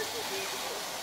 This is beautiful.